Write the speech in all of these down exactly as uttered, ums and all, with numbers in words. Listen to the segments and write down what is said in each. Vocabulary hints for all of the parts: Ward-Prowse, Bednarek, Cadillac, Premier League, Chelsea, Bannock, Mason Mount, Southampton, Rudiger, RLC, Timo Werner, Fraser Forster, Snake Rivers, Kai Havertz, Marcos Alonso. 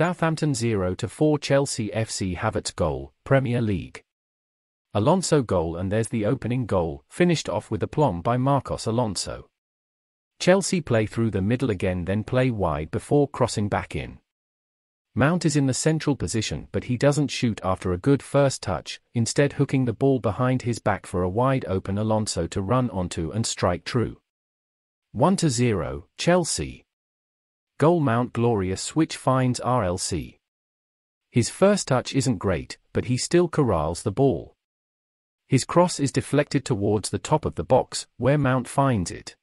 Southampton zero to four Chelsea F C Havertz goal, Premier League. Alonso goal, and there's the opening goal, finished off with aplomb by Marcos Alonso. Chelsea play through the middle again, then play wide before crossing back in. Mount is in the central position, but he doesn't shoot after a good first touch, instead hooking the ball behind his back for a wide open Alonso to run onto and strike true. one to zero, Chelsea. Goal, Mount, glorious switch finds R L C. His first touch isn't great, but he still corrals the ball. His cross is deflected towards the top of the box, where Mount finds it.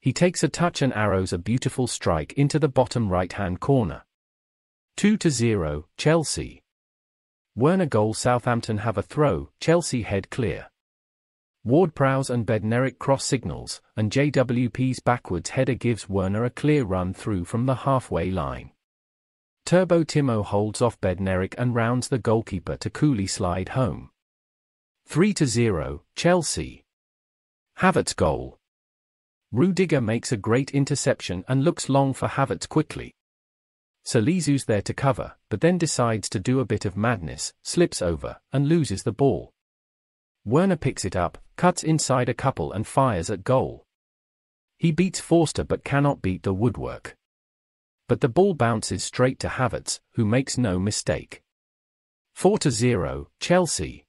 He takes a touch and arrows a beautiful strike into the bottom right-hand corner. two to zero, Chelsea. Werner goal, Southampton have a throw, Chelsea head clear. Ward-Prowse and Bednarek cross signals, and J W P's backwards header gives Werner a clear run through from the halfway line. Turbo Timo holds off Bednarek and rounds the goalkeeper to coolly slide home. three to zero, Chelsea. Havertz goal. Rudiger makes a great interception and looks long for Havertz quickly. Salizu's there to cover, but then decides to do a bit of madness, slips over, and loses the ball. Werner picks it up, cuts inside a couple and fires at goal. He beats Forster but cannot beat the woodwork. But the ball bounces straight to Havertz, who makes no mistake. four to zero, Chelsea.